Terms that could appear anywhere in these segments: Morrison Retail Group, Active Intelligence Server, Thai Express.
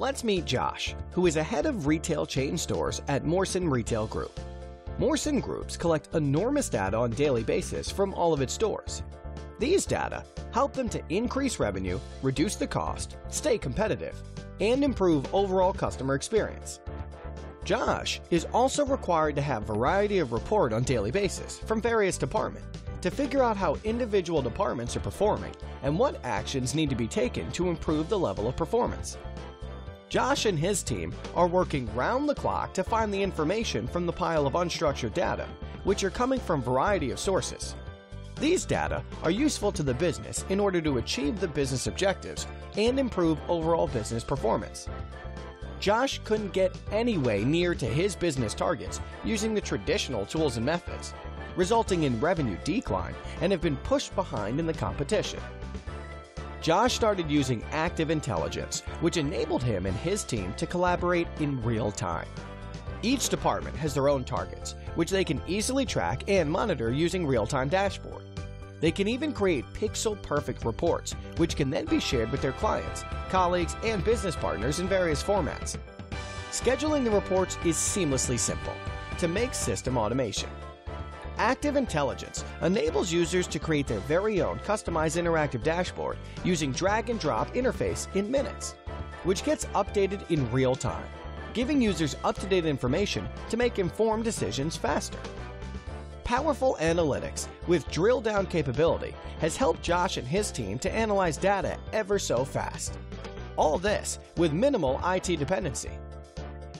Let's meet Josh, who is a head of retail chain stores at Morrison Retail Group. Morrison Groups collect enormous data on a daily basis from all of its stores. These data help them to increase revenue, reduce the cost, stay competitive, and improve overall customer experience. Josh is also required to have a variety of reports on a daily basis from various departments to figure out how individual departments are performing and what actions need to be taken to improve the level of performance. Josh and his team are working round the clock to find the information from the pile of unstructured data, which are coming from a variety of sources. These data are useful to the business in order to achieve the business objectives and improve overall business performance. Josh couldn't get anywhere near to his business targets using the traditional tools and methods, resulting in revenue decline and have been pushed behind in the competition. Josh started using Active Intelligence, which enabled him and his team to collaborate in real time. Each department has their own targets, which they can easily track and monitor using real-time dashboard. They can even create pixel-perfect reports, which can then be shared with their clients, colleagues, and business partners in various formats. Scheduling the reports is seamlessly simple to make system automation. Active Intelligence enables users to create their very own customized interactive dashboard using drag-and-drop interface in minutes, which gets updated in real time, giving users up-to-date information to make informed decisions faster. Powerful analytics with drill-down capability has helped Josh and his team to analyze data ever so fast. All this with minimal IT dependency.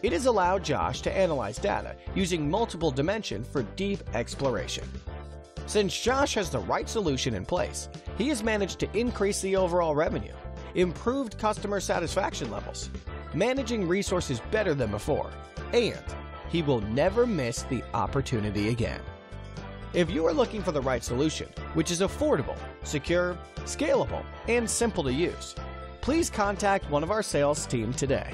It has allowed Josh to analyze data using multiple dimensions for deep exploration. Since Josh has the right solution in place, he has managed to increase the overall revenue, improved customer satisfaction levels, managing resources better than before, and he will never miss the opportunity again. If you are looking for the right solution, which is affordable, secure, scalable, and simple to use, please contact one of our sales team today.